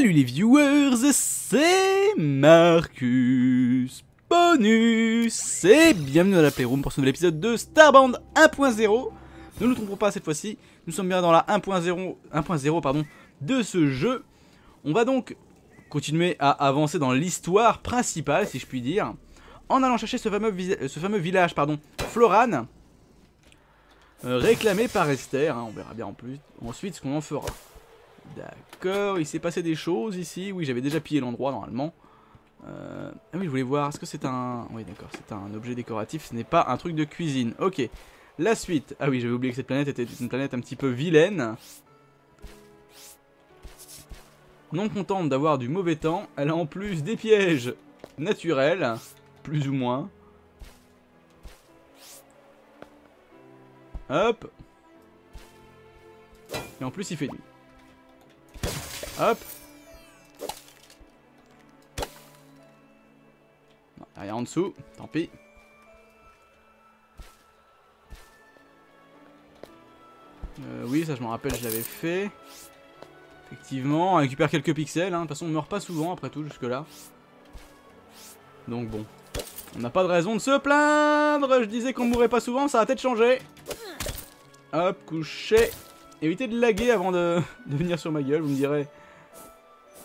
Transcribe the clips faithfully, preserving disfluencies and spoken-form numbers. Salut les viewers, c'est Marcus Bonus et bienvenue dans la Playroom pour ce nouvel épisode de Starbound un point zéro. Ne nous trompons pas cette fois-ci, nous sommes bien dans la un point zéro pardon, de ce jeu. On va donc continuer à avancer dans l'histoire principale, si je puis dire, en allant chercher ce fameux, ce fameux village, pardon, Florane, euh, réclamé par Esther, hein, on verra bien en plus ensuite ce qu'on en fera. D'accord, il s'est passé des choses ici. Oui, j'avais déjà pillé l'endroit normalement. Euh... Ah oui, je voulais voir, est-ce que c'est un... Oui, d'accord, c'est un objet décoratif, ce n'est pas un truc de cuisine. Ok, la suite. Ah oui, j'avais oublié que cette planète était une planète un petit peu vilaine. Non contente d'avoir du mauvais temps, elle a en plus des pièges naturels, plus ou moins. Hop. Et en plus, il fait nuit. Hop. Non, rien en dessous, tant pis. Euh, oui, ça je m'en rappelle, je l'avais fait. Effectivement, on récupère quelques pixels, hein. De toute façon on meurt pas souvent après tout jusque là. Donc bon, on n'a pas de raison de se plaindre. Je disais qu'on mourrait pas souvent, ça a peut-être changé. Hop, couché. Évitez de laguer avant de, de venir sur ma gueule, vous me direz.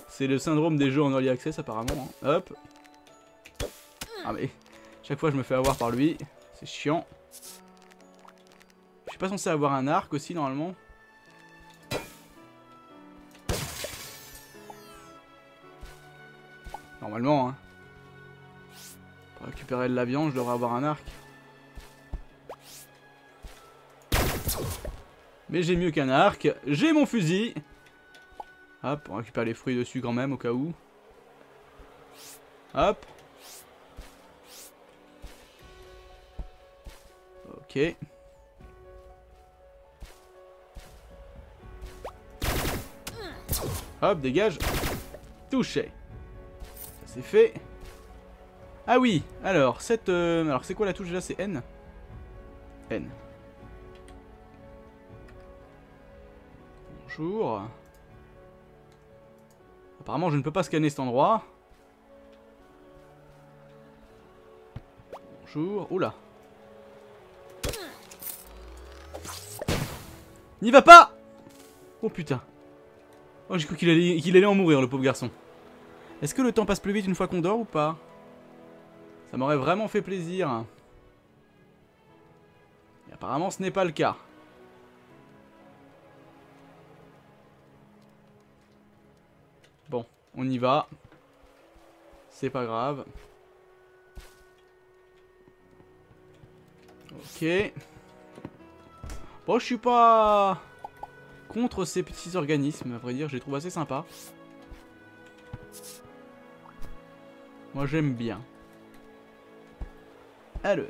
C'est le syndrome des jeux en early access apparemment, hein. Hop. Ah mais, chaque fois je me fais avoir par lui, c'est chiant. Je suis pas censé avoir un arc aussi normalement. Normalement, hein. Pour récupérer de la viande, je devrais avoir un arc. Mais j'ai mieux qu'un arc, j'ai mon fusil. Hop, on récupère les fruits dessus quand même au cas où. Hop. Ok. Hop, dégage. Touché. Ça c'est fait. Ah oui, alors, cette... Euh, alors c'est quoi la touche déjà? C'est N. N. Bonjour. Apparemment je ne peux pas scanner cet endroit. Bonjour. Oula. N'y va pas. Oh putain. Oh j'ai cru qu'il allait, qu'il allait en mourir le pauvre garçon. Est-ce que le temps passe plus vite une fois qu'on dort ou pas? Ça m'aurait vraiment fait plaisir. Et apparemment ce n'est pas le cas. Bon, on y va. C'est pas grave. Ok. Bon, je suis pas contre ces petits organismes, à vrai dire. Je les trouve assez sympas. Moi, j'aime bien. Alors.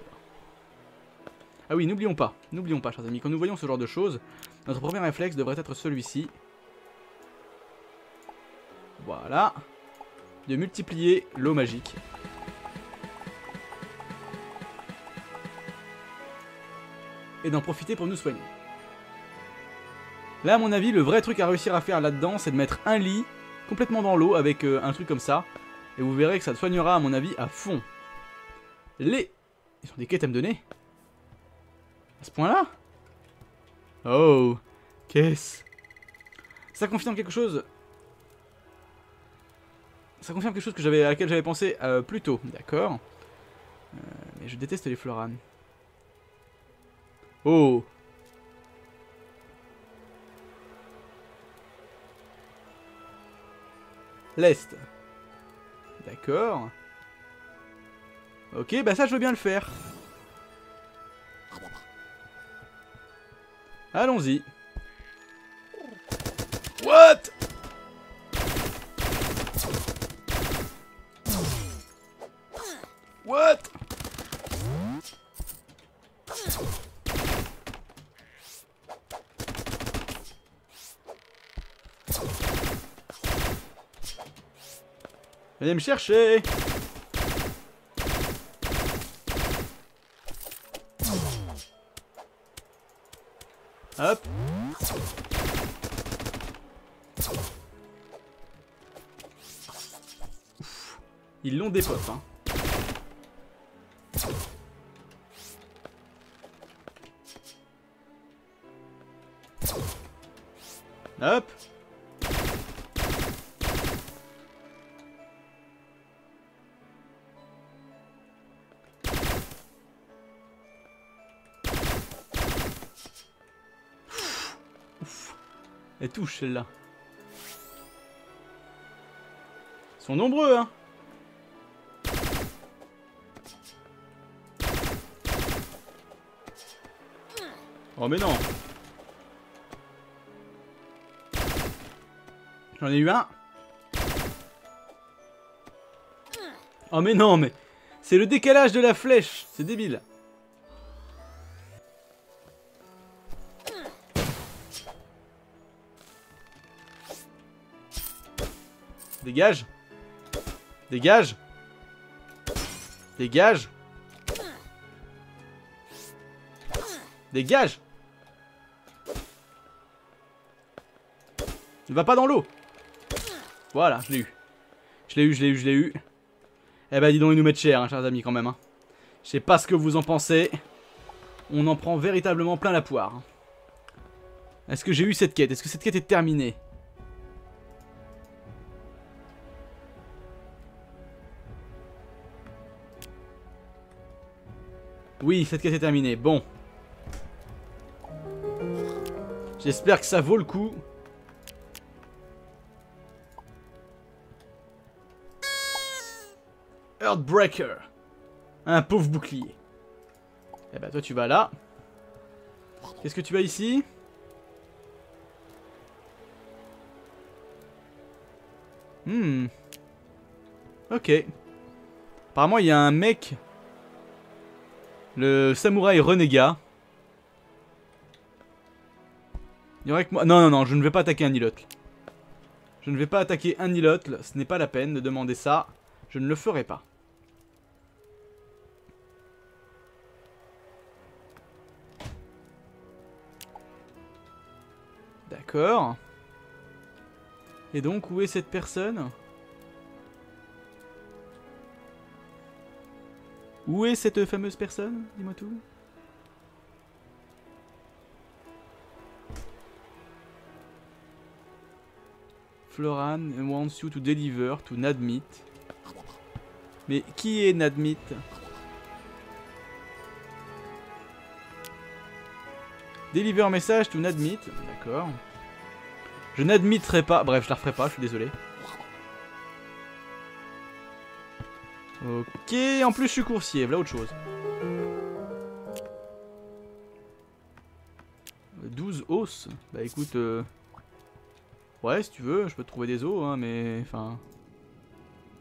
Ah oui, n'oublions pas. N'oublions pas, chers amis. Quand nous voyons ce genre de choses, notre premier réflexe devrait être celui-ci. Voilà, de multiplier l'eau magique. Et d'en profiter pour nous soigner. Là, à mon avis, le vrai truc à réussir à faire là-dedans, c'est de mettre un lit complètement dans l'eau avec euh, un truc comme ça. Et vous verrez que ça soignera, à mon avis, à fond. Les... Ils ont des quêtes à me donner? À ce point-là? Oh, qu'est-ce? Ça confirme quelque chose... Ça confirme quelque chose que j'avais, à laquelle j'avais pensé euh, plus tôt, d'accord. Euh, mais je déteste les Floranes. Oh. L'Est. D'accord. Ok, bah ça je veux bien le faire. Allons-y. What? What? Allez me chercher. Hop. Ils l'ont des pop, hein. Hop. Ouf. Elle touche celle-là. Ils sont nombreux, hein. Oh mais non. J'en ai eu un. Oh mais non, mais c'est le décalage de la flèche, c'est débile. Dégage. Dégage. Dégage. Dégage. Ne va pas dans l'eau. Voilà, je l'ai eu. Je l'ai eu, je l'ai eu, je l'ai eu. Eh ben dis donc, ils nous mettent cher, hein, chers amis, quand même. Hein. Je sais pas ce que vous en pensez. On en prend véritablement plein la poire. Est-ce que j'ai eu cette quête? Est-ce que cette quête est terminée? Oui, cette quête est terminée. Bon. J'espère que ça vaut le coup. Heartbreaker. Un pauvre bouclier. Et bah toi tu vas là. Qu'est-ce que tu vas ici? Hmm. Ok. Apparemment il y a un mec. Le samouraï renégat. Il y aurait que moi. Non non non, je ne vais pas attaquer un ni l'autre. Je ne vais pas attaquer un ni l'autre. Ce n'est pas la peine de demander ça. Je ne le ferai pas. D'accord. Et donc, où est cette personne? Où est cette fameuse personne? Dis-moi tout. Floran wants you to deliver to Nadmit. Mais qui est Nadmit? Deliver message to Nadmit. D'accord. Je n'admitterai pas. Bref, je la referai pas, je suis désolé. Ok, en plus je suis coursier, voilà autre chose. douze os. Bah écoute, euh... ouais si tu veux, je peux te trouver des os, hein, mais enfin...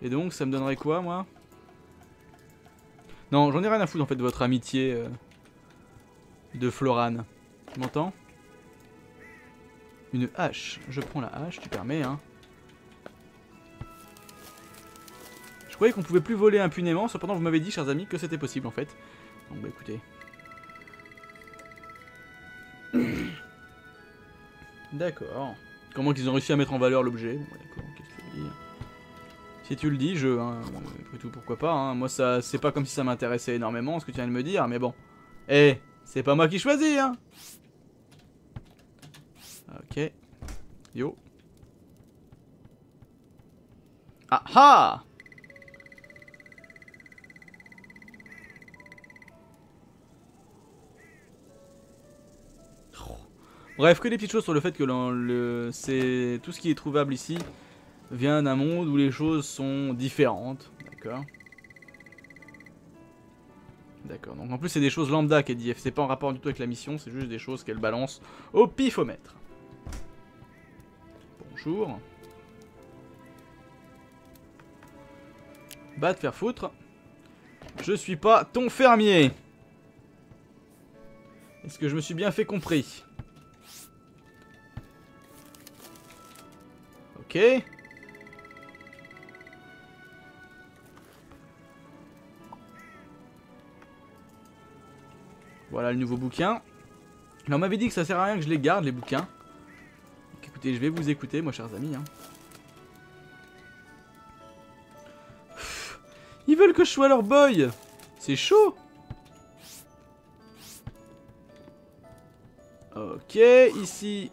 Et donc ça me donnerait quoi, moi? Non, j'en ai rien à foutre en fait de votre amitié euh... de Florane. Tu m'entends? Une hache, je prends la hache, tu permets, hein. Je croyais qu'on pouvait plus voler impunément, cependant vous m'avez dit, chers amis, que c'était possible en fait. Donc bah écoutez. D'accord. Comment qu'ils ont réussi à mettre en valeur l'objet? Bon, bah, d'accord, qu'est-ce que tu veux dire? Si tu le dis, je... Hein, après tout, pourquoi pas, hein. Moi, ça, c'est pas comme si ça m'intéressait énormément, ce que tu viens de me dire, mais bon. Eh, hey, c'est pas moi qui choisis, hein. Ok. Yo. Ah ah. Bref, que des petites choses sur le fait que le, c'est tout ce qui est trouvable ici vient d'un monde où les choses sont différentes. D'accord. D'accord. Donc en plus c'est des choses lambda qu'elle dit. C'est pas en rapport du tout avec la mission, c'est juste des choses qu'elle balance au pifomètre. Bonjour. Bah te faire foutre. Je suis pas ton fermier. Est-ce que je me suis bien fait compris? Ok. Voilà le nouveau bouquin. Là on m'avait dit que ça sert à rien que je les garde, les bouquins. Donc écoutez, je vais vous écouter, moi, chers amis, hein. Pff, Ils veulent que je sois leur boy. C'est chaud. Ok, ici.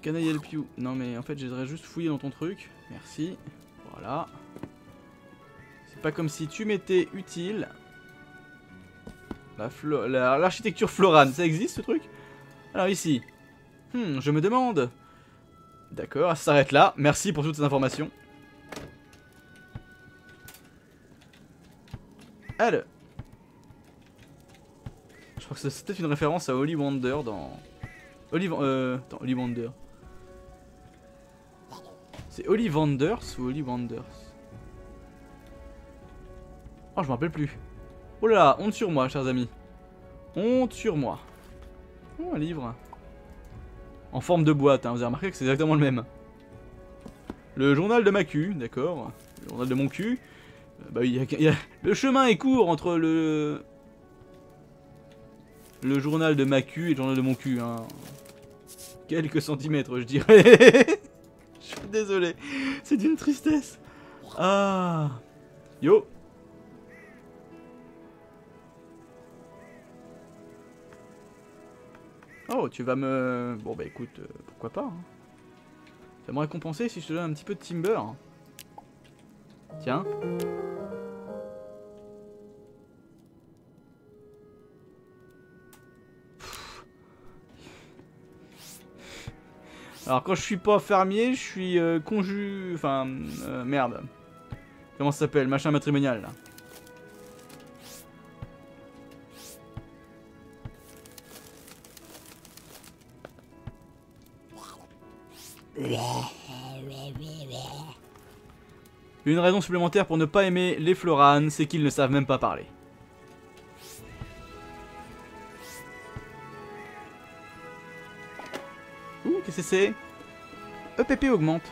Canaille le piou. Non mais en fait j'aimerais juste fouiller dans ton truc. Merci. Voilà. C'est pas comme si tu m'étais utile. L'architecture la flo la, Florane, ça existe ce truc? Alors ici. Hmm, je me demande. D'accord, ça s'arrête là. Merci pour toutes ces informations. Alors. Je crois que c'est peut-être une référence à Ollivanders dans... Olliv... Euh... Attends, Ollivanders. C'est Ollivanders ou Ollivanders? Oh, je me rappelle plus. Oh là là, honte sur moi, chers amis. Honte sur moi. Oh, un livre. En forme de boîte, hein. Vous avez remarqué que c'est exactement le même. Le journal de ma cul, d'accord. Le journal de mon cul. Euh, bah oui, y a, y a... le chemin est court entre le... Le journal de ma cul et le journal de mon cul, hein. Quelques centimètres, je dirais. Je suis désolé. C'est d'une tristesse. Ah. Yo. Oh, tu vas me... Bon bah écoute, euh, pourquoi pas, hein. Tu vas me récompenser si je te donne un petit peu de timber. Tiens. Pff. Alors quand je suis pas fermier, je suis euh, conju... Enfin, euh, merde. Comment ça s'appelle? Machin matrimonial, là. Une raison supplémentaire pour ne pas aimer les Floranes, c'est qu'ils ne savent même pas parler. Ouh, qu'est-ce que c'est? E P P augmente.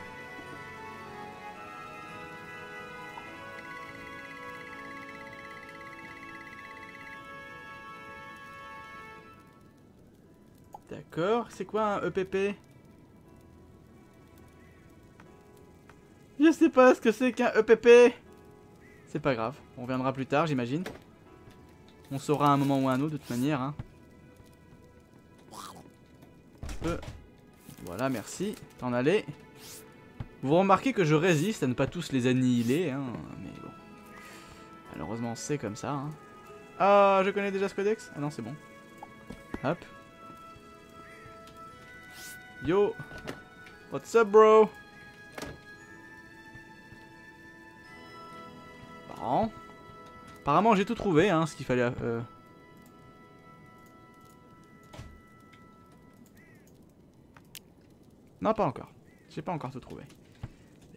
D'accord, c'est quoi un E P P? Je sais pas ce que c'est qu'un E P P. C'est pas grave, on reviendra plus tard j'imagine. On saura à un moment ou à un autre de toute manière, hein. Euh. Voilà, merci, t'en allez. Vous remarquez que je résiste à ne pas tous les annihiler, hein. Mais bon, malheureusement c'est comme ça, hein. Ah, je connais déjà ce codex. Ah non, c'est bon. Hop. Yo. What's up bro? Apparemment j'ai tout trouvé, hein, ce qu'il fallait... Euh... Non, pas encore. J'ai pas encore tout trouvé.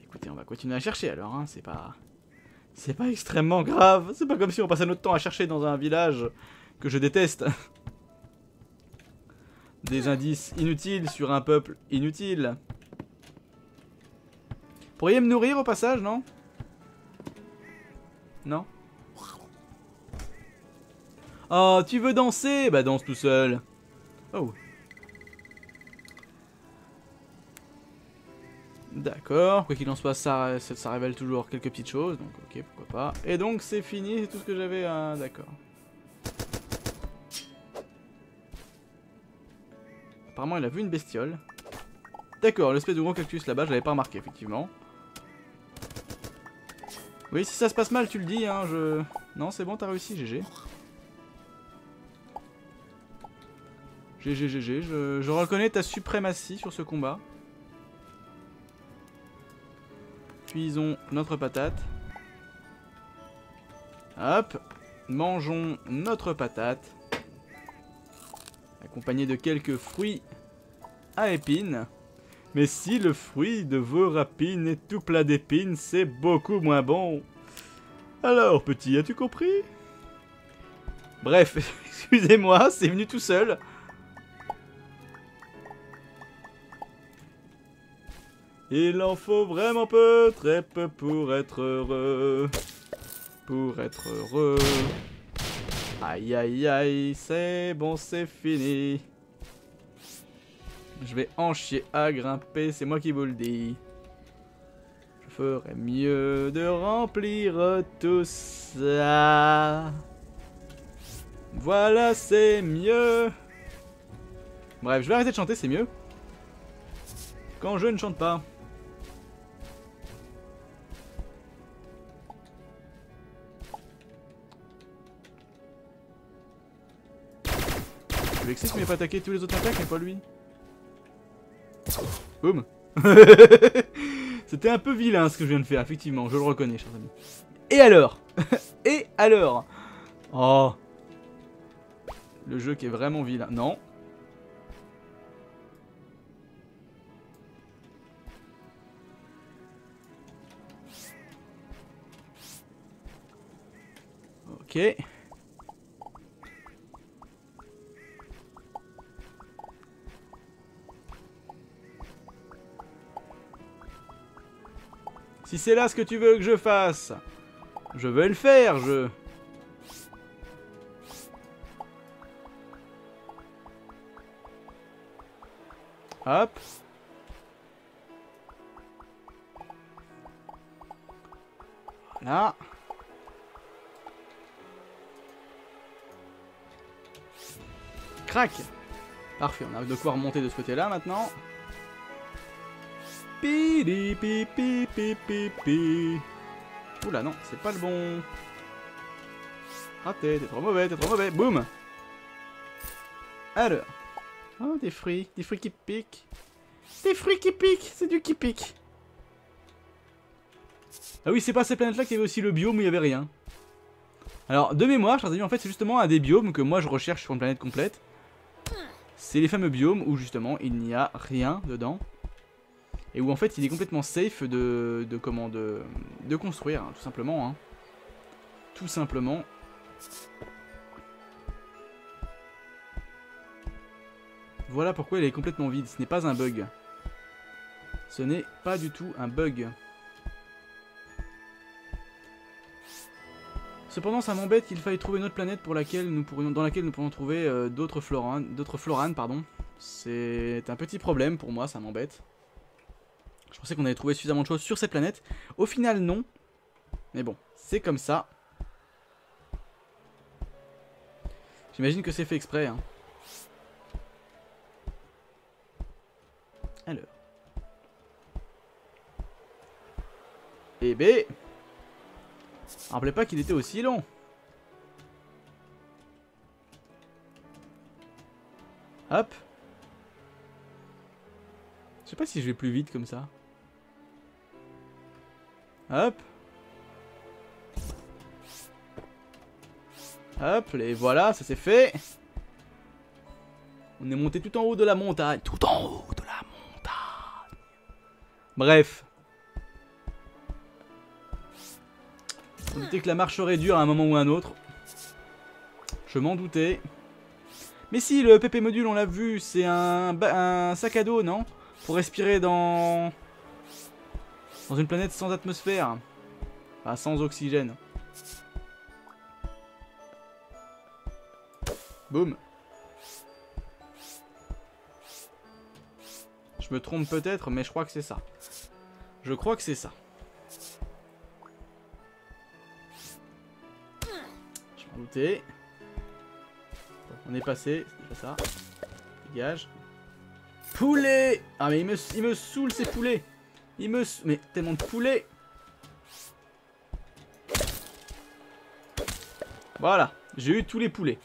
Écoutez, on va continuer à chercher alors, hein. C'est pas... C'est pas extrêmement grave. C'est pas comme si on passait notre temps à chercher dans un village que je déteste. Des indices inutiles sur un peuple inutile. Pourriez me nourrir au passage, non ? Non ? Oh, tu veux danser? Bah danse tout seul. Oh. D'accord, quoi qu'il en soit, ça, ça révèle toujours quelques petites choses, donc ok, pourquoi pas. Et donc c'est fini, c'est tout ce que j'avais à... D'accord. Apparemment il a vu une bestiole. D'accord, l'espèce de gros cactus là-bas, je l'avais pas remarqué, effectivement. Oui, si ça se passe mal, tu le dis, hein, je... Non, c'est bon, t'as réussi, G G. G G, G G, je, je reconnais ta suprématie sur ce combat. Cuisons notre patate. Hop, mangeons notre patate. Accompagnée de quelques fruits à épines. Mais si le fruit de vos rapines est tout plat d'épines, c'est beaucoup moins bon. Alors, petit, as-tu compris? Bref, excusez-moi, c'est venu tout seul. Il en faut vraiment peu, très peu pour être heureux. Pour être heureux. Aïe, aïe, aïe, c'est bon, c'est fini. Je vais en chier à grimper, c'est moi qui vous le dis. Je ferait mieux de remplir tout ça. Voilà, c'est mieux. Bref, je vais arrêter de chanter, c'est mieux. Quand je ne chante pas. Je vexé qu'il m'ait pas attaqué tous les autres attaques, mais pas lui. Boum. C'était un peu vilain ce que je viens de faire, effectivement, je le reconnais, chers amis. Et alors? Et alors? Oh. Le jeu qui est vraiment vilain. Non. Ok. Si c'est là ce que tu veux que je fasse, je vais le faire, je... Hop. Voilà. Crac. Parfait, on arrive de pouvoir monter de ce côté-là maintenant. Pidi pi pi pi pi pi. Oula non, c'est pas le bon. Raté, t'es trop mauvais, t'es trop mauvais. Boum. Alors. Oh, des fruits, des fruits qui piquent. Des fruits qui piquent, c'est du qui pique. Ah oui, c'est pas ces planètes-là qu'il y avait aussi le biome où il y avait rien. Alors, de mémoire, chers amis, en fait, c'est justement un des biomes que moi je recherche sur une planète complète. C'est les fameux biomes où justement il n'y a rien dedans. Et où en fait il est complètement safe de, de comment de, de construire, hein, tout simplement. Hein. Tout simplement. Voilà pourquoi il est complètement vide, ce n'est pas un bug. Ce n'est pas du tout un bug. Cependant ça m'embête qu'il faille trouver une autre planète pour laquelle nous pourrions, dans laquelle nous pourrions trouver euh, d'autres Floranes. Pardon. C'est un petit problème pour moi, ça m'embête. Je pensais qu'on avait trouvé suffisamment de choses sur cette planète. Au final, non. Mais bon, c'est comme ça. J'imagine que c'est fait exprès. Hein. Alors. Eh ben. Rappelez pas qu'il était aussi long. Hop. Je sais pas si je vais plus vite comme ça. Hop. Hop, et voilà, ça c'est fait. On est monté tout en haut de la montagne. Tout en haut de la montagne. Bref. Je me doutais que la marche serait dure à un moment ou à un autre. Je m'en doutais. Mais si, le P P module, on l'a vu, c'est un, un sac à dos, non? Pour respirer dans... dans une planète sans atmosphère. Enfin, sans oxygène. Boum. Je me trompe peut-être, mais je crois que c'est ça. Je crois que c'est ça. Je m'en doutais. On est passé, c'est déjà ça. Dégage. Poulet! Ah mais il me, il me saoule ces poulets! Il me saoule... Mais tellement de poulets! Voilà, j'ai eu tous les poulets.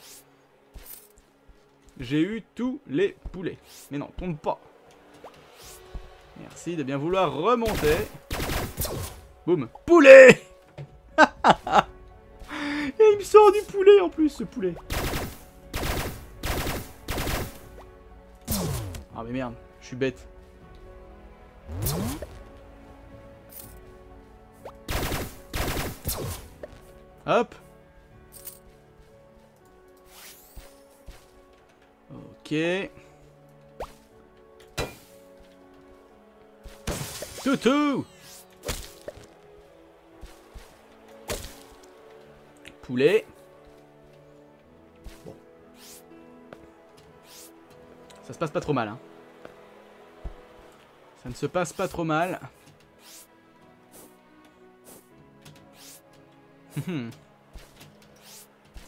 J'ai eu tous les poulets. Mais non, tombe pas. Merci de bien vouloir remonter. Boum. Poulet! Et il me sort du poulet en plus, ce poulet. Ah mais merde, je suis bête. Hop. Ok. Toutou. Poulet. Bon. Ça se passe pas trop mal, hein. Ça ne se passe pas trop mal.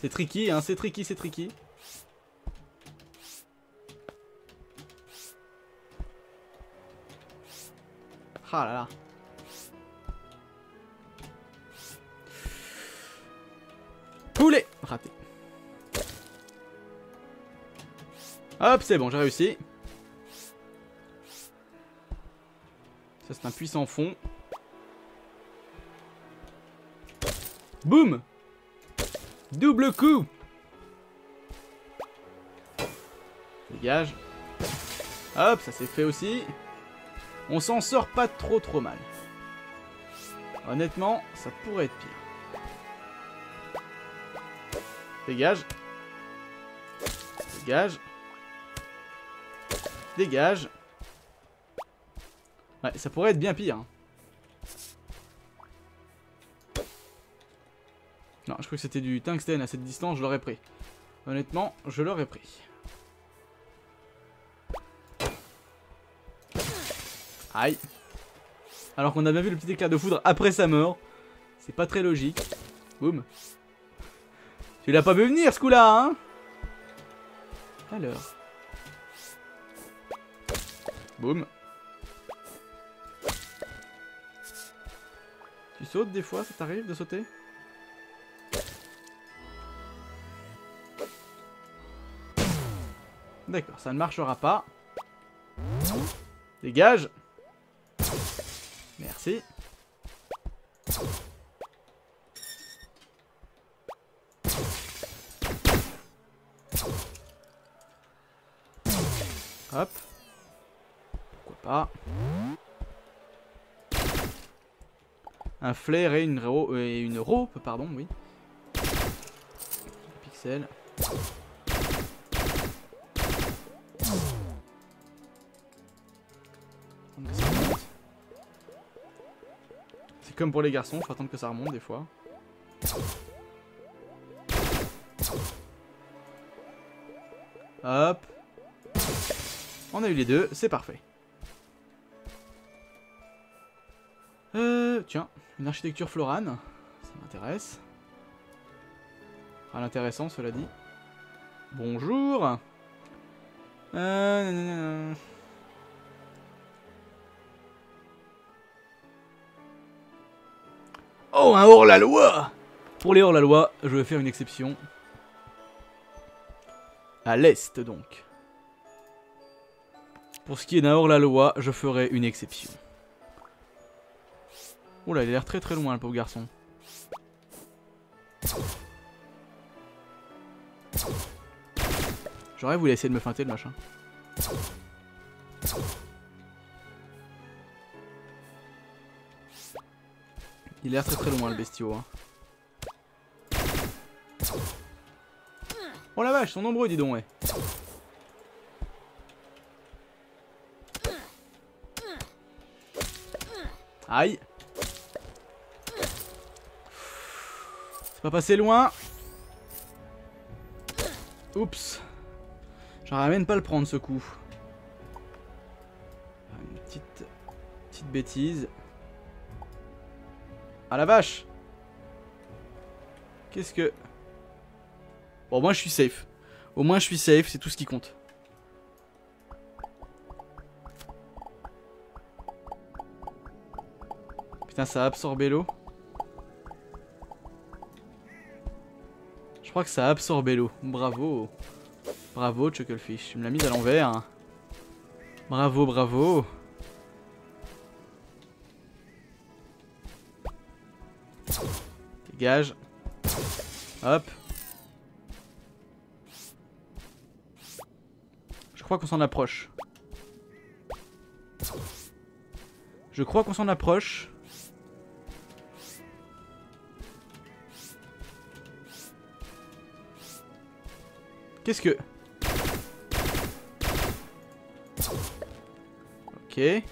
C'est tricky, hein, c'est tricky, c'est tricky. Ah là là. Poulet! Raté. Hop, c'est bon, j'ai réussi. Ça, c'est un puissant fond. Boum! Double coup! Dégage. Hop, ça s'est fait aussi. On s'en sort pas trop trop mal. Honnêtement, ça pourrait être pire. Dégage. Dégage. Dégage. Ouais, ça pourrait être bien pire. Hein. Non, je crois que c'était du tungstène à cette distance, je l'aurais pris. Honnêtement, je l'aurais pris. Aïe. Alors qu'on a bien vu le petit éclair de foudre après sa mort. C'est pas très logique. Boum. Tu l'as pas vu venir ce coup-là, hein. Alors. Boum. Tu sautes des fois, ça t'arrive de sauter? D'accord, ça ne marchera pas. Dégage. Merci. Hop. Pourquoi pas. Un flair et une rope, et une rope, pardon, oui. Pixel. C'est comme pour les garçons, faut attendre que ça remonte des fois. Hop. On a eu les deux, c'est parfait. Euh, tiens, une architecture Florane, ça m'intéresse. Rien d'intéressant, cela dit. Bonjour. Euh... Oh, un hors-la-loi! Pour les hors-la-loi, je vais faire une exception. À l'est, donc. Pour ce qui est d'un hors-la-loi, je ferai une exception. Oula, il a l'air très très loin, le pauvre garçon. J'aurais voulu essayer de me feinter, le machin. Il a l'air très très loin le bestiau. Hein. Oh la vache, ils sont nombreux, dis donc, ouais. Aïe. C'est pas passé loin. Oups. J'aurais même pas le prendre ce coup. Une petite, petite bêtise. Ah la vache! Qu'est-ce que... Bon, au moins je suis safe. Au moins je suis safe, c'est tout ce qui compte. Putain, ça a absorbé l'eau. Je crois que ça a absorbé l'eau. Bravo. Bravo, Chucklefish. Tu me l'as mise à l'envers. Bravo, bravo. Dégage. Hop. Je crois qu'on s'en approche. Je crois qu'on s'en approche. Qu'est-ce que... Ok.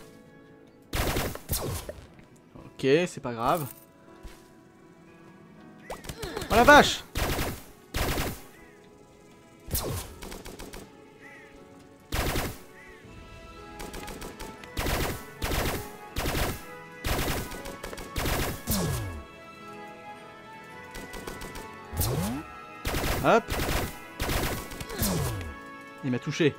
Ok, c'est pas grave. Oh la vache! Hop. Il m'a touché.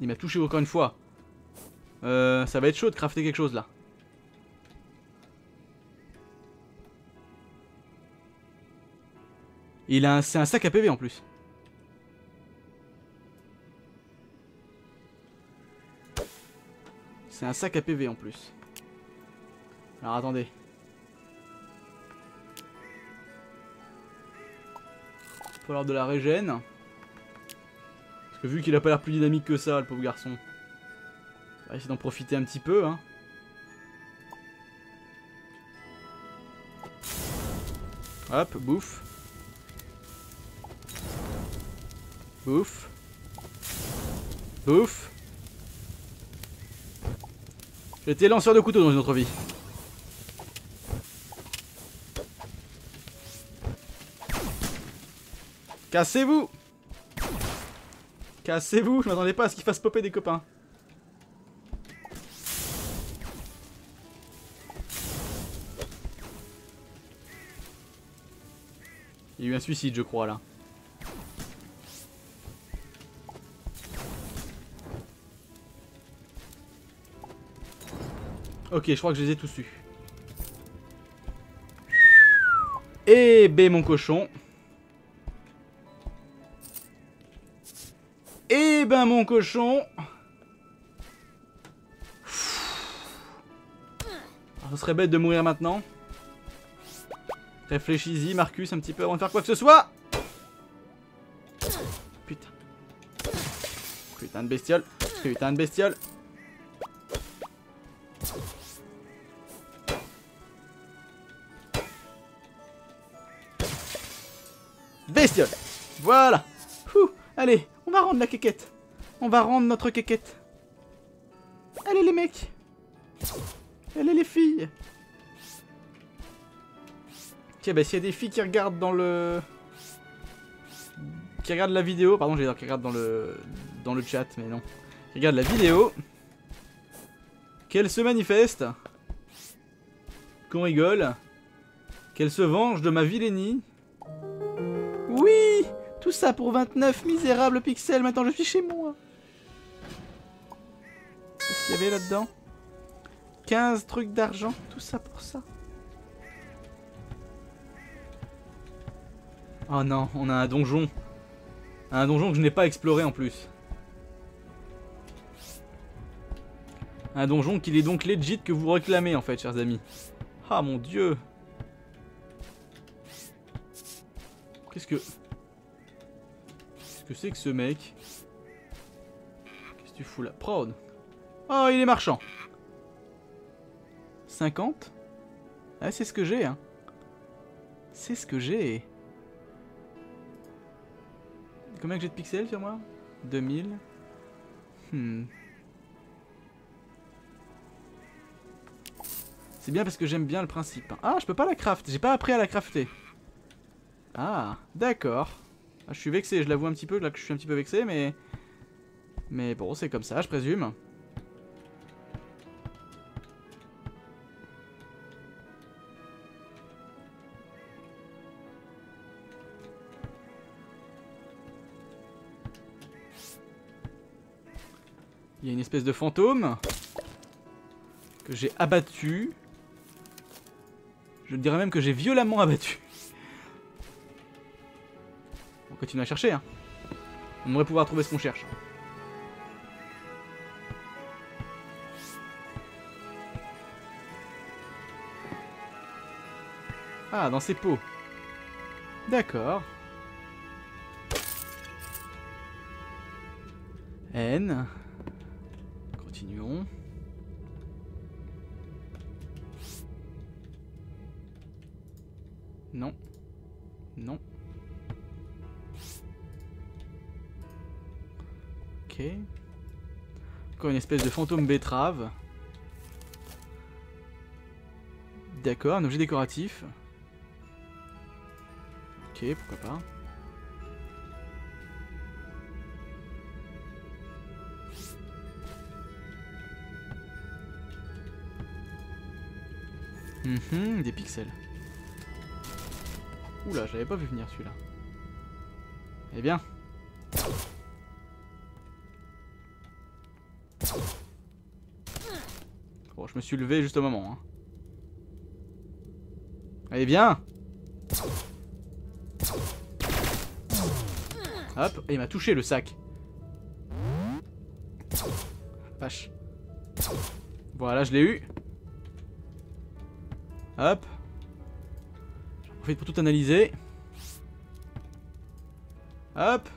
Il m'a touché encore une fois. Euh, ça va être chaud de crafter quelque chose là. Il a un, c'est un sac à P V en plus. C'est un sac à P V en plus. Alors attendez. Il va falloir de la régène. Parce que vu qu'il a pas l'air plus dynamique que ça, le pauvre garçon. On va essayer d'en profiter un petit peu, hein. Hop, bouffe. Bouffe. Bouffe. J'étais lanceur de couteau dans une autre vie. Cassez-vous! Cassez-vous! Je m'attendais pas à ce qu'il fasse popper des copains. Il y a eu un suicide, je crois, là. Ok, je crois que je les ai tous eus. Eh ben mon cochon. Eh ben mon cochon. Ce serait bête de mourir maintenant. Réfléchis-y, Marcus, un petit peu avant de faire quoi que ce soit. Putain. Putain de bestiole. Putain de bestiole. Bestiole. Voilà. Ouh. Allez, on va rendre la quéquette. On va rendre notre quéquette. Allez les mecs. Allez les filles. Tiens, bah s'il y a des filles qui regardent dans le... Qui regardent la vidéo. Pardon, j'allais dire qui regardent dans le... dans le chat, mais non. Qui regardent la vidéo. Qu'elles se manifestent. Qu'on rigole. Qu'elles se vengent de ma vilainie. Oui! Tout ça pour vingt-neuf misérables pixels, maintenant je suis chez moi. Qu'est-ce qu'il y avait là-dedans? quinze trucs d'argent, tout ça pour ça. Oh non, on a un donjon. Un donjon que je n'ai pas exploré en plus. Un donjon qu'il est donc legit que vous réclamez en fait, chers amis. Ah mon dieu! Qu'est-ce que... Qu'est-ce que c'est que ce mec? Qu'est-ce que tu fous là? Proud. Oh, il est marchand. cinquante. Ah, c'est ce que j'ai, hein. C'est ce que j'ai. Combien que j'ai de pixels sur moi? deux mille. Hmm. C'est bien parce que j'aime bien le principe. Ah, je peux pas la craft. J'ai pas appris à la crafter. Ah, d'accord. Ah, je suis vexé, je l'avoue un petit peu, là que je suis un petit peu vexé, mais... Mais bon, c'est comme ça, je présume. Il y a une espèce de fantôme que j'ai abattu. Je dirais même que j'ai violemment abattu. Continuez à chercher, hein. On devrait pouvoir trouver ce qu'on cherche. Ah, dans ces pots. D'accord. N. Continuons. Non. Non. Ok. Encore une espèce de fantôme betterave. D'accord, un objet décoratif. Ok, pourquoi pas. Hum hum, des pixels. Oula, j'avais pas vu venir celui-là. Eh bien. Oh, je me suis levé juste au moment. Hein. Allez, viens. Hop, et il m'a touché le sac. Vache. Voilà, je l'ai eu. Hop. J'en profite pour tout analyser. Hop.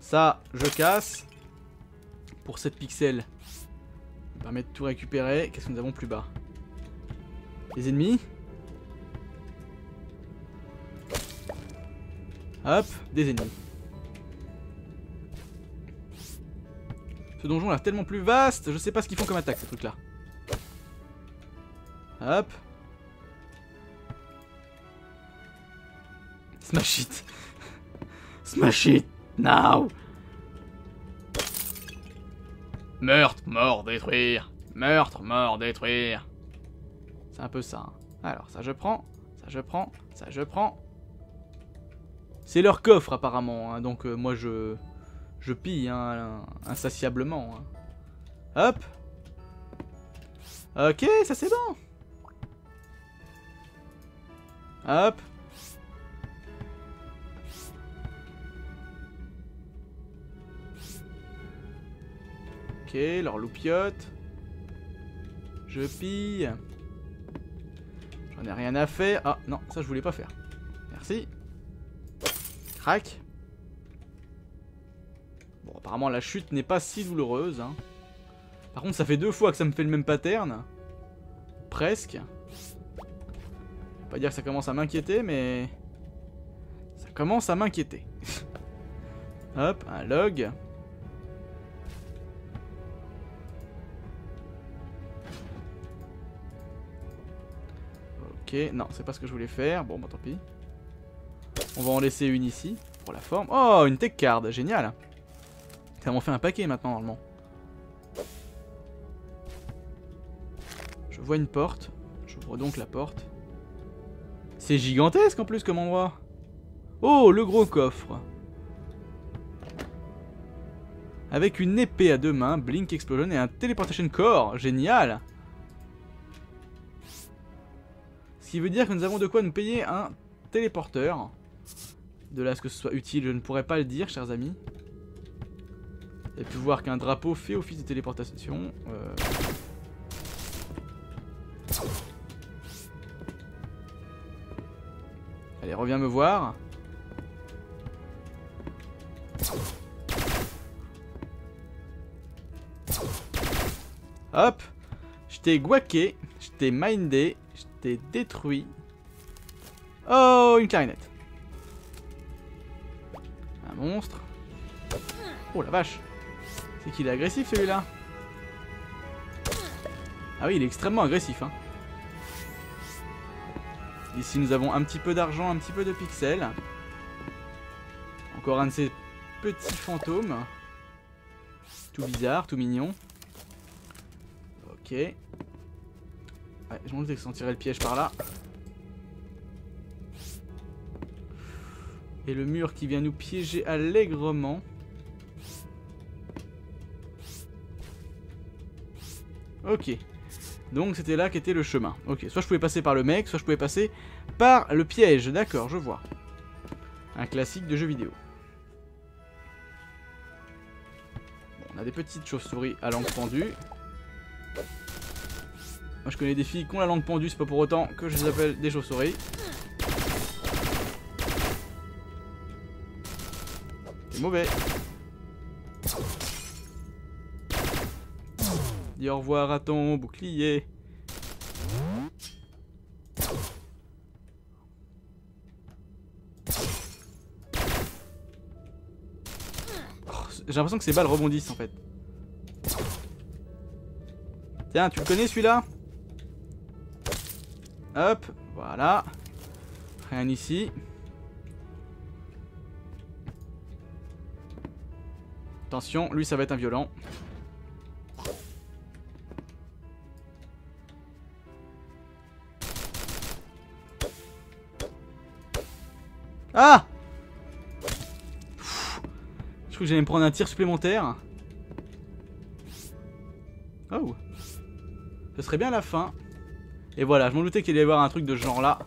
Ça, je casse. Pour sept pixels, ça me permet de tout récupérer. Qu'est-ce que nous avons plus bas? Les ennemis. Hop, des ennemis. Ce donjon là, tellement plus vaste, je sais pas ce qu'ils font comme attaque ces trucs là. Hop. Smash it. Smash it now. Meurtre, mort, détruire. Meurtre, mort, détruire. C'est un peu ça. Hein. Alors ça je prends, ça je prends, ça je prends. C'est leur coffre apparemment, hein, donc euh, moi je... Je pille, hein, insatiablement. Hein. Hop. Ok, ça c'est bon. Hop. Ok, leur loupiote. Je pille. J'en ai rien à faire. Ah non, ça je voulais pas faire. Merci. Crac. Bon, apparemment la chute n'est pas si douloureuse. Hein. Par contre, ça fait deux fois que ça me fait le même pattern. Presque. Je vais pas dire que ça commence à m'inquiéter, mais... Ça commence à m'inquiéter. Hop, un log. Ok, non, c'est pas ce que je voulais faire. Bon, bah tant pis. On va en laisser une ici, pour la forme. Oh, une tech card, génial. Ça m'en fait un paquet maintenant, normalement. Je vois une porte. J'ouvre donc la porte. C'est gigantesque en plus comme endroit. Oh, le gros coffre. Avec une épée à deux mains, Blink Explosion et un Teleportation Core. Génial. Ce qui veut dire que nous avons de quoi nous payer un téléporteur. De là à ce que ce soit utile, je ne pourrais pas le dire, chers amis. J'ai pu voir qu'un drapeau fait office de téléportation. Euh... Allez, reviens me voir. Hop. Je t'ai guaqué, je t'ai mindé, je t'ai détruit. Oh, une clarinette. Un monstre. Oh la vache. C'est qu'il est agressif celui-là. Ah oui, il est extrêmement agressif. Hein. Ici nous avons un petit peu d'argent, un petit peu de pixels. Encore un de ces petits fantômes. Tout bizarre, tout mignon. Ok. Ouais, je m'en disais que je sentirais le piège par là. Et le mur qui vient nous piéger allègrement. Ok, donc c'était là qu'était le chemin. Ok, soit je pouvais passer par le mec, soit je pouvais passer par le piège. D'accord, je vois. Un classique de jeu vidéo. Bon, on a des petites chauves-souris à langue pendue. Moi je connais des filles qui ont la langue pendue, c'est pas pour autant que je les appelle des chauves-souris. C'est mauvais. Dis au revoir à ton bouclier. Oh, j'ai l'impression que ces balles rebondissent en fait. Tiens, tu le connais celui-là? Hop, voilà. Rien ici. Attention, lui ça va être un violent. Ah! Pff, je crois que j'allais me prendre un tir supplémentaire. Oh! Ce serait bien la fin. Et voilà, je m'en doutais qu'il allait y avoir un truc de ce genre là.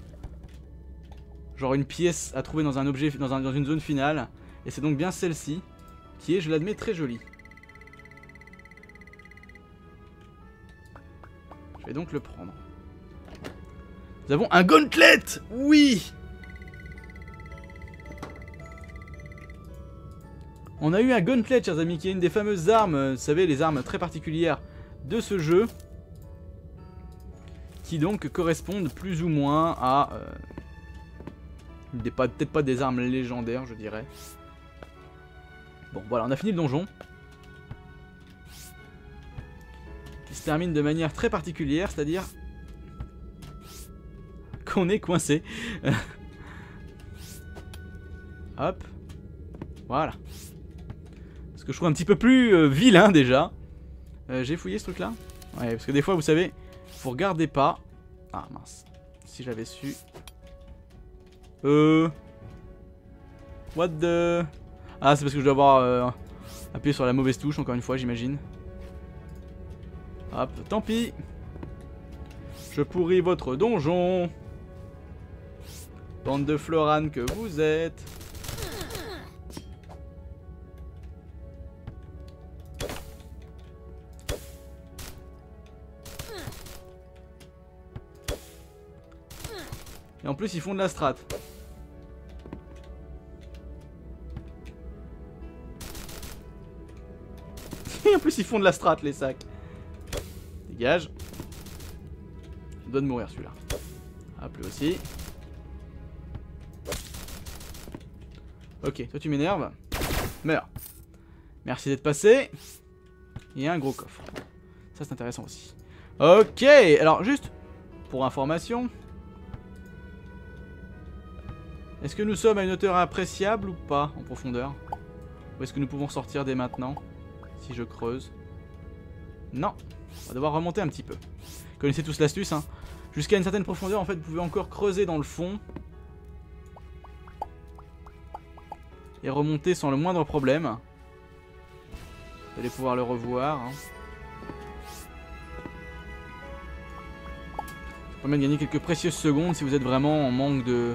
Genre une pièce à trouver dans un objet, dans, un, dans une zone finale. Et c'est donc bien celle-ci, qui est, je l'admets, très jolie. Je vais donc le prendre. Nous avons un gauntlet! Oui! On a eu un gauntlet, chers amis, qui est une des fameuses armes, vous savez, les armes très particulières de ce jeu. Qui donc correspondent plus ou moins à... Euh, peut-être pas des armes légendaires, je dirais. Bon, voilà, on a fini le donjon. Il se termine de manière très particulière, c'est-à-dire qu'on est coincé. Hop. Voilà. Parce que je trouve un petit peu plus euh, vilain, déjà. Euh, J'ai fouillé ce truc-là. Ouais, parce que des fois, vous savez, vous regardez pas... Ah, mince. Si j'avais su... Euh... What the... Ah, c'est parce que je dois avoir euh, appuyé sur la mauvaise touche, encore une fois, j'imagine. Hop, tant pis. Je pourris votre donjon. Bande de Florane que vous êtes. Et en plus, ils font de la strat. En plus, ils font de la strat, les sacs. Dégage. Il doit de mourir celui-là. Hop, lui aussi. Ok, toi tu m'énerves. Meurs. Merci d'être passé. Et un gros coffre. Ça, c'est intéressant aussi. Ok, alors juste pour information. Est-ce que nous sommes à une hauteur appréciable ou pas en profondeur? Ou est-ce que nous pouvons sortir dès maintenant? Si je creuse. Non. On va devoir remonter un petit peu. Vous connaissez tous l'astuce, hein. Jusqu'à une certaine profondeur, en fait, vous pouvez encore creuser dans le fond. Et remonter sans le moindre problème. Vous allez pouvoir le revoir. Hein. Ça permet de gagner quelques précieuses secondes si vous êtes vraiment en manque de...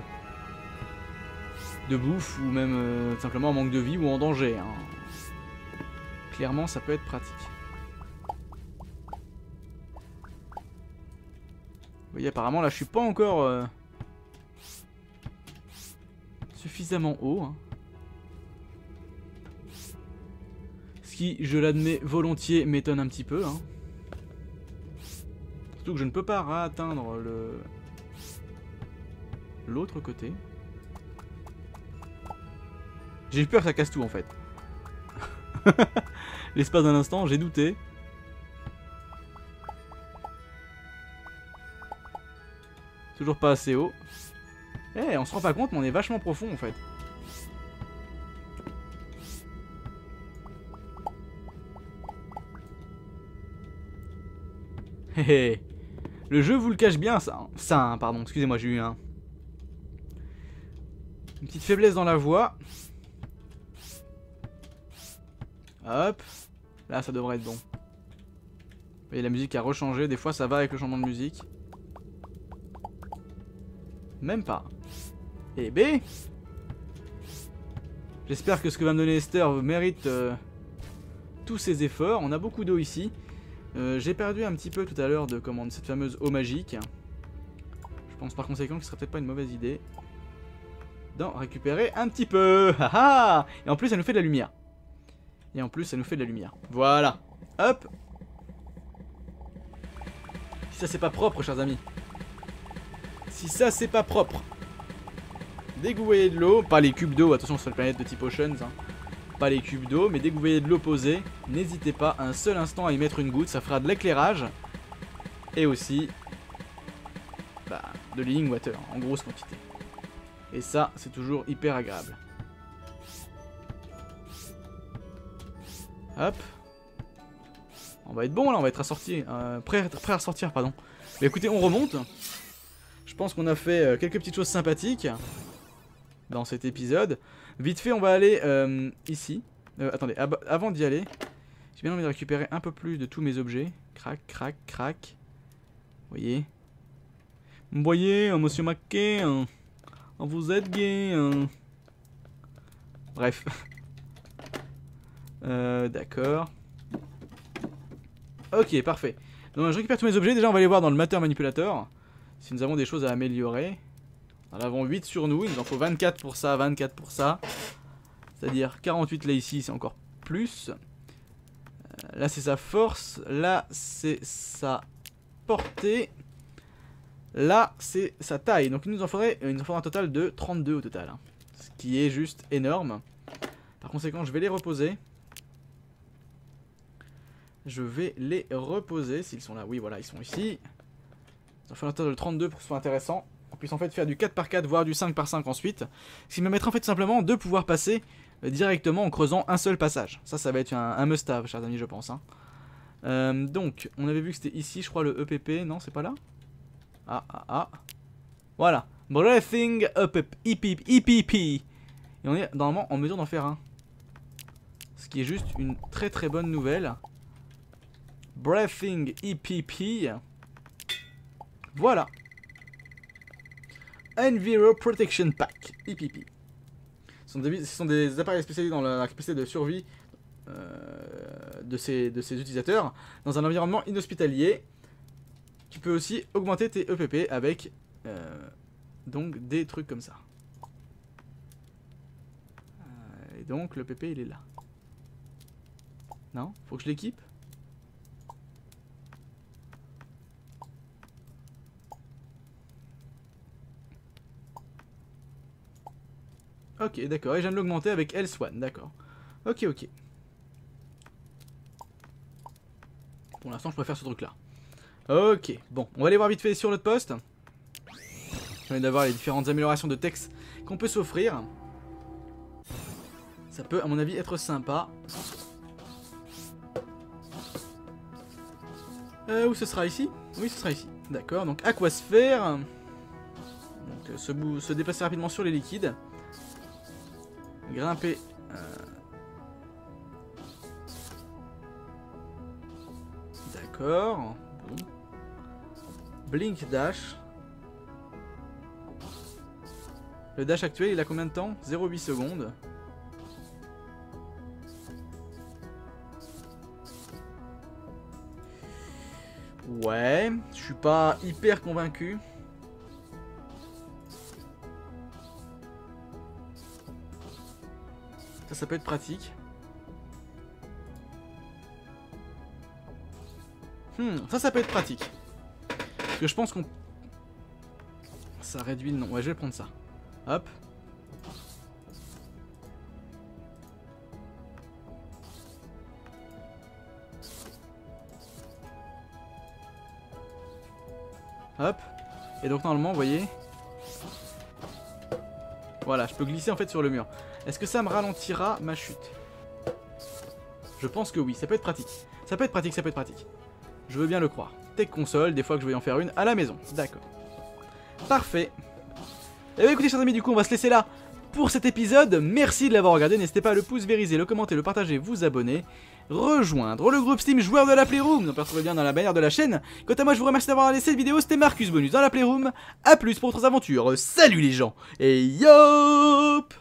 de bouffe, ou même euh, tout simplement en manque de vie ou en danger. Hein. Clairement, ça peut être pratique. Vous voyez, apparemment, là, je suis pas encore euh, suffisamment haut. Hein. Ce qui, je l'admets volontiers, m'étonne un petit peu. Hein. Surtout que je ne peux pas atteindre le l'autre côté. J'ai peur que ça casse tout en fait. L'espace d'un instant, j'ai douté. Toujours pas assez haut. Eh, hey, on se rend pas compte, mais on est vachement profond en fait. Hé hey. Le jeu vous le cache bien, ça. Ça, pardon, excusez-moi, j'ai eu un... une petite faiblesse dans la voix. Hop, là ça devrait être bon. Vous voyez, la musique a rechangé, des fois ça va avec le changement de musique. Même pas. Eh bé. J'espère que ce que va me donner Esther mérite euh, tous ses efforts. On a beaucoup d'eau ici. Euh, J'ai perdu un petit peu tout à l'heure de comment, cette fameuse eau magique. Je pense par conséquent que ce serait peut-être pas une mauvaise idée d'en récupérer un petit peu. Et en plus ça nous fait de la lumière. Et en plus, ça nous fait de la lumière. Voilà. Hop. Si ça, c'est pas propre, chers amis. Si ça, c'est pas propre. Dès que vous voyez de l'eau, pas les cubes d'eau, attention, sur la planète de type Oceans, hein. Pas les cubes d'eau, mais dès que vous voyez de l'eau posée, n'hésitez pas un seul instant à y mettre une goutte, ça fera de l'éclairage. Et aussi, bah, de l'healing water, en grosse quantité. Et ça, c'est toujours hyper agréable. Hop. On va être bon là, on va être assorti, euh, prêt, prêt à ressortir, pardon. Mais écoutez, on remonte. Je pense qu'on a fait euh, quelques petites choses sympathiques. dans cet épisode. Vite fait, on va aller euh, ici. Euh, attendez, avant d'y aller, j'ai bien envie de récupérer un peu plus de tous mes objets. Crac, crac, crac. Vous voyez ? Vous voyez, monsieur Mackey, hein, vous êtes gay. Hein. Bref. euh, D'accord. Ok, parfait. Donc je récupère tous mes objets. Déjà, on va aller voir dans le Matter Manipulator si nous avons des choses à améliorer. Nous en avons huit sur nous. Il nous en faut vingt-quatre pour ça, vingt-quatre pour ça. C'est-à-dire quarante-huit là ici, c'est encore plus. Euh, là, c'est sa force. Là, c'est sa portée. Là, c'est sa taille. Donc il nous en faudrait, il nous en faudrait un total de trente-deux au total. Hein, ce qui est juste énorme. Par conséquent, je vais les reposer. Je vais les reposer s'ils sont là. Oui, voilà, ils sont ici. Il en faut un total de trente-deux pour que ce soit intéressant. On puisse en fait faire du quatre par quatre, voire du cinq par cinq ensuite. Ce qui me permettra en fait tout simplement de pouvoir passer directement en creusant un seul passage. Ça, ça va être un, un must-have, chers amis, je pense. Hein. Euh, donc, on avait vu que c'était ici, je crois, le E P P. Non, c'est pas là ? Ah, ah, ah. Voilà. Breathing E P P. Et on est normalement en mesure d'en faire un. Ce qui est juste une très très bonne nouvelle. Breathing E P P. Voilà. Enviro Protection Pack. E P P. Ce sont des, ce sont des appareils spécialisés dans la capacité de survie euh, de, ces, de ces utilisateurs dans un environnement inhospitalier. Tu peux aussi augmenter tes E P P avec euh, donc des trucs comme ça. Euh, et donc le E P P il est là. Non, faut que je l'équipe. Ok, d'accord, et je viens de l'augmenter avec L un, d'accord. Ok, ok. Pour l'instant je préfère ce truc là. Ok, bon, on va aller voir vite fait sur l'autre poste. J'ai envie d'avoir les différentes améliorations de texte qu'on peut s'offrir. Ça peut, à mon avis, être sympa. Euh, où ce sera ici? Oui, ce sera ici. D'accord, donc aquasphère. Donc, euh, se, se déplacer rapidement sur les liquides. Grimper. Euh... D'accord. Blink dash. Le dash actuel il a combien de temps? zéro virgule huit secondes. Ouais, je suis pas hyper convaincu. Ça, ça peut être pratique. Hmm, ça, ça peut être pratique. Parce que je pense qu'on... Ça réduit le nom. Ouais, je vais prendre ça. Hop. Hop. Et donc normalement, vous voyez... Voilà, je peux glisser en fait sur le mur. Est-ce que ça me ralentira ma chute? Je pense que oui, ça peut être pratique. Ça peut être pratique, ça peut être pratique. Je veux bien le croire. Console, des fois que je vais en faire une à la maison. D'accord. Parfait. Et bien écoutez, chers amis, du coup, on va se laisser là pour cet épisode. Merci de l'avoir regardé. N'hésitez pas à le pouce vériser, le commenter, le partager, vous abonner, rejoindre le groupe Steam Joueurs de la Playroom. Vous en retrouvez bien dans la bannière de la chaîne. Quant à moi, je vous remercie d'avoir regardé cette vidéo. C'était Marcus Bonus dans la Playroom. A plus pour d'autres aventures. Salut les gens. Et yop.